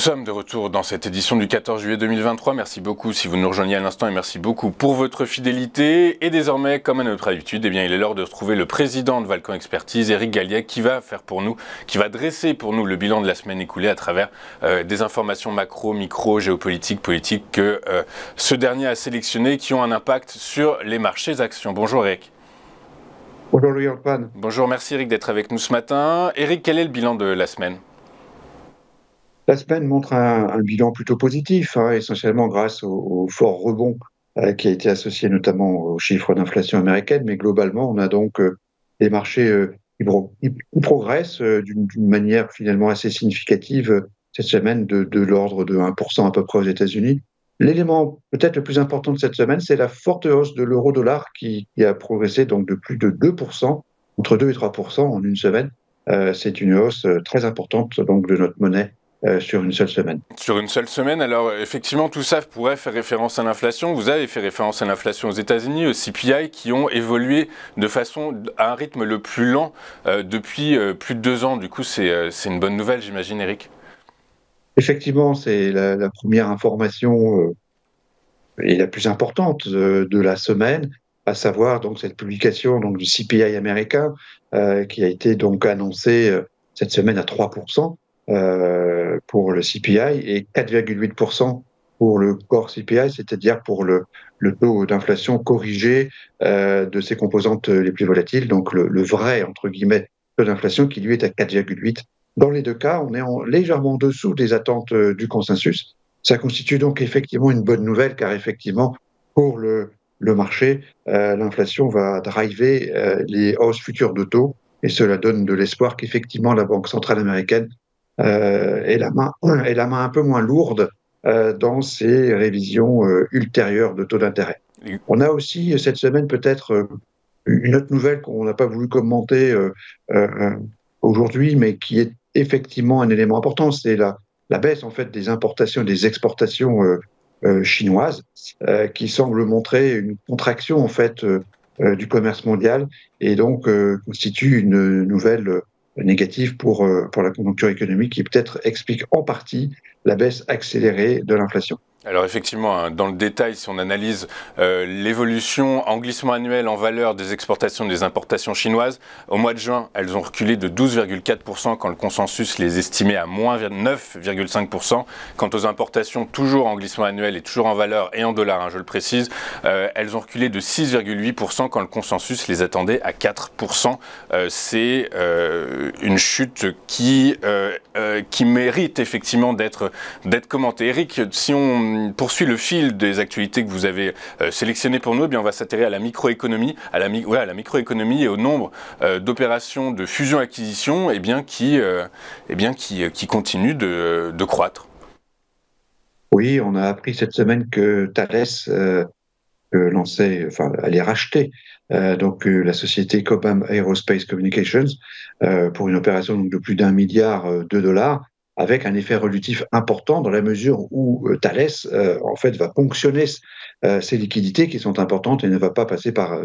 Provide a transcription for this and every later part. sommes de retour dans cette édition du 14 juillet 2023. Merci beaucoup si vous nous rejoignez à l'instant et merci beaucoup pour votre fidélité. Et désormais, comme à notre habitude, eh bien, il est l'heure de retrouver le président de Valquant Expertyse, Eric Galiègue, qui va dresser pour nous le bilan de la semaine écoulée à travers des informations macro, micro, géopolitiques, politiques que ce dernier a sélectionnées qui ont un impact sur les marchés actions. Bonjour Eric. Bonjour Louis Orban. Bonjour, merci Eric d'être avec nous ce matin. Eric, quel est le bilan de la semaine ? La semaine montre un bilan plutôt positif, hein, essentiellement grâce au fort rebond qui a été associé notamment aux chiffres d'inflation américaine, mais globalement on a donc des marchés qui progressent d'une manière finalement assez significative cette semaine de l'ordre de 1% à peu près aux États-Unis. L'élément peut-être le plus important de cette semaine, c'est la forte hausse de l'euro-dollar qui a progressé donc de plus de 2%, entre 2 et 3% en une semaine. C'est une hausse très importante donc de notre monnaie. Sur une seule semaine. Sur une seule semaine, alors effectivement tout ça pourrait faire référence à l'inflation, vous avez fait référence à l'inflation aux États-Unis, aux CPI qui ont évolué de façon à un rythme le plus lent depuis plus de 2 ans, du coup c'est une bonne nouvelle j'imagine Eric. Effectivement c'est la première information et la plus importante de la semaine, à savoir donc cette publication donc, du CPI américain qui a été donc annoncée cette semaine à 3%. Pour le CPI et 4,8% pour le core CPI, c'est-à-dire pour le taux d'inflation corrigé de ses composantes les plus volatiles, donc le vrai, entre guillemets, taux d'inflation qui lui est à 4,8%. Dans les deux cas, on est légèrement en dessous des attentes du consensus. Ça constitue donc effectivement une bonne nouvelle, car effectivement, pour le marché, l'inflation va driver les hausses futures de taux, et cela donne de l'espoir qu'effectivement la Banque centrale américaine et la main un peu moins lourde dans ses révisions ultérieures de taux d'intérêt. On a aussi cette semaine peut-être une autre nouvelle qu'on n'a pas voulu commenter aujourd'hui, mais qui est effectivement un élément important, c'est la baisse en fait des importations et des exportations chinoises, qui semble montrer une contraction en fait du commerce mondial et donc constitue une nouvelle négative pour la conjoncture économique qui peut-être explique en partie la baisse accélérée de l'inflation. Alors effectivement, dans le détail, si on analyse l'évolution en glissement annuel en valeur des exportations et des importations chinoises, au mois de juin, elles ont reculé de 12,4% quand le consensus les estimait à moins 9,5%. Quant aux importations, toujours en glissement annuel et toujours en valeur et en dollars, hein, je le précise, elles ont reculé de 6,8% quand le consensus les attendait à 4%. C'est une chute qui mérite effectivement d'être commentée. Eric, si on poursuit le fil des actualités que vous avez sélectionnées pour nous, eh bien on va s'atterrer à la microéconomie, à la microéconomie et au nombre d'opérations de fusion-acquisition qui continuent de croître. Oui, on a appris cette semaine que Thales allait racheter la société Cobham Aerospace Communications pour une opération donc, de plus d'$1 milliard, avec un effet relutif important dans la mesure où Thales en fait va ponctionner ses liquidités qui sont importantes et ne va pas passer par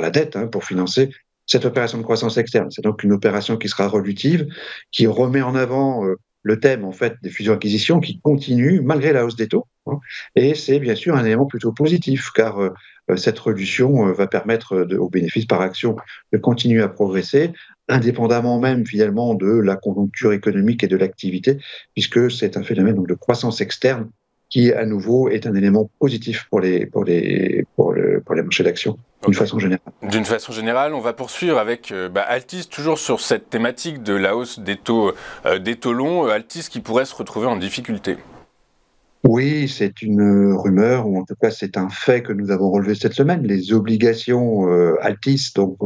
la dette pour financer cette opération de croissance externe. C'est donc une opération qui sera relutive, qui remet en avant le thème en fait des fusions-acquisitions qui continue malgré la hausse des taux. Et c'est bien sûr un élément plutôt positif car cette relution va permettre aux bénéfices par action de continuer à progresser, indépendamment même finalement de la conjoncture économique et de l'activité, puisque c'est un phénomène donc, de croissance externe qui à nouveau est un élément positif pour les marchés d'actions. D'une façon générale. D'une façon générale, on va poursuivre avec Altice, toujours sur cette thématique de la hausse des taux longs, Altice qui pourrait se retrouver en difficulté. Oui, c'est une rumeur, ou en tout cas c'est un fait que nous avons relevé cette semaine. Les obligations Altice ont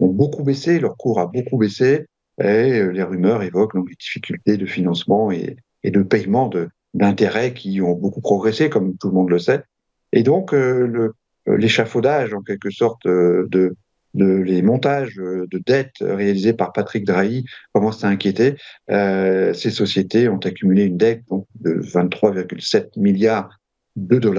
beaucoup baissé, leur cours a beaucoup baissé, et les rumeurs évoquent donc, les difficultés de financement et de paiement d'intérêts qui ont beaucoup progressé, comme tout le monde le sait. Et donc, l'échafaudage, en quelque sorte, les montages de dettes réalisés par Patrick Drahi commencent à inquiéter. Ces sociétés ont accumulé une dette donc, de 23,7 milliards $.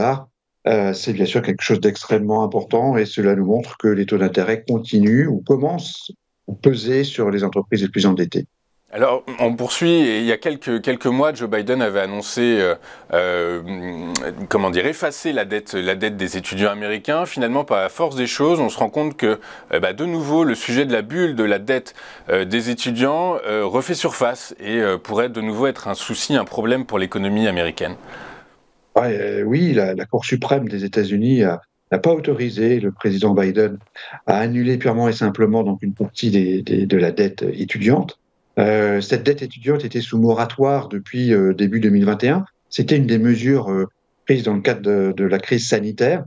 C'est bien sûr quelque chose d'extrêmement important et cela nous montre que les taux d'intérêt continuent ou commencent à peser sur les entreprises les plus endettées. Alors, on poursuit. Et il y a quelques mois, Joe Biden avait annoncé, effacer la dette des étudiants américains. Finalement, par la force des choses, on se rend compte que, de nouveau, le sujet de la bulle, de la dette des étudiants refait surface et pourrait de nouveau être un souci, un problème pour l'économie américaine. Oui, la Cour suprême des États-Unis n'a pas autorisé le président Biden à annuler purement et simplement donc une partie de la dette étudiante. Cette dette étudiante était sous moratoire depuis début 2021. C'était une des mesures prises dans le cadre de la crise sanitaire,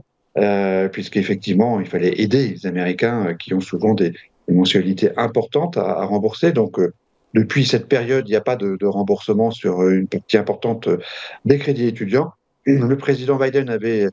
puisqu'effectivement, il fallait aider les Américains qui ont souvent des mensualités importantes à rembourser. Donc, depuis cette période, il n'y a pas de remboursement sur une partie importante des crédits étudiants. Le président Biden avait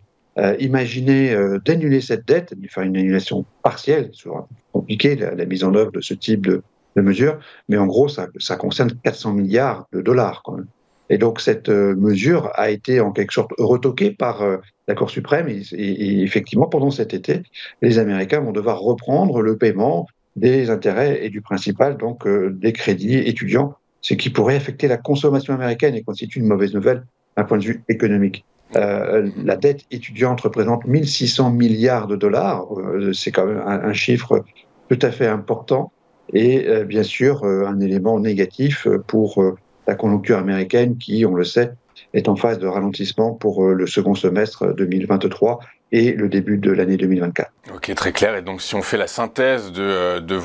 imaginé d'annuler cette dette, de faire une annulation partielle, c'est compliqué la mise en œuvre de ce type de mesures, mais en gros, ça concerne 400 milliards de dollars quand même. Et donc, cette mesure a été en quelque sorte retoquée par la Cour suprême et effectivement, pendant cet été, les Américains vont devoir reprendre le paiement des intérêts et du principal, donc des crédits étudiants, ce qui pourrait affecter la consommation américaine et constitue une mauvaise nouvelle d'un point de vue économique. La dette étudiante représente 1600 milliards de dollars, c'est quand même un chiffre tout à fait important. Et bien sûr, un élément négatif pour la conjoncture américaine qui, on le sait, est en phase de ralentissement pour le second semestre 2023 et le début de l'année 2024. Ok, très clair. Et donc, si on fait la synthèse de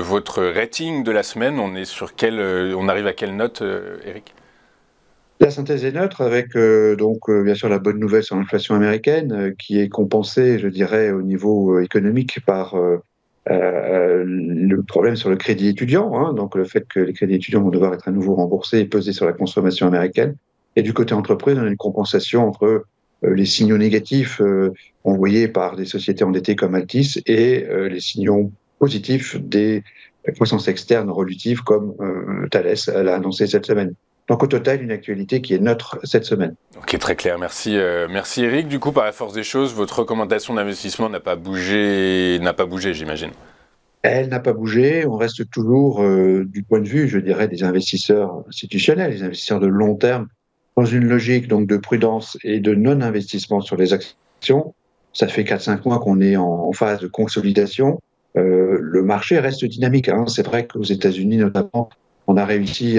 votre rating de la semaine, on arrive à quelle note, Eric ? La synthèse est neutre avec bien sûr la bonne nouvelle sur l'inflation américaine qui est compensée, je dirais, au niveau économique par le problème sur le crédit étudiant, donc le fait que les crédits étudiants vont devoir être à nouveau remboursés et peser sur la consommation américaine. Et du côté entreprise, on a une compensation entre les signaux négatifs envoyés par des sociétés endettées comme Altice et les signaux positifs des croissances externes relatives comme Thales l'a annoncé cette semaine. Donc au total, une actualité qui est neutre cette semaine. Ok, très clair. Merci, merci Eric. Du coup, par la force des choses, votre recommandation d'investissement n'a pas bougé, j'imagine. Elle n'a pas bougé. On reste toujours, du point de vue, je dirais, des investisseurs institutionnels, des investisseurs de long terme, dans une logique donc de prudence et de non-investissement sur les actions. Ça fait 4-5 mois qu'on est en phase de consolidation. Le marché reste dynamique. C'est vrai qu'aux États-Unis, notamment, on a réussi,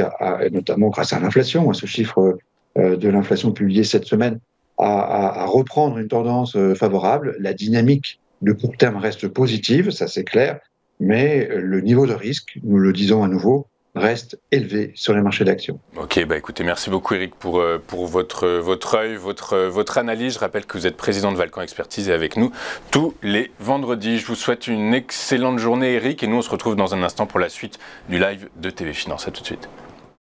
notamment grâce à l'inflation, à ce chiffre de l'inflation publié cette semaine, à reprendre une tendance favorable. La dynamique de court terme reste positive, ça c'est clair, mais le niveau de risque, nous le disons à nouveau, reste élevé sur les marchés d'actions. Ok, écoutez, merci beaucoup Eric pour votre œil, votre analyse. Je rappelle que vous êtes président de Valquant Expertyse et avec nous tous les vendredis. Je vous souhaite une excellente journée Eric et nous on se retrouve dans un instant pour la suite du live de TV Finance. À tout de suite.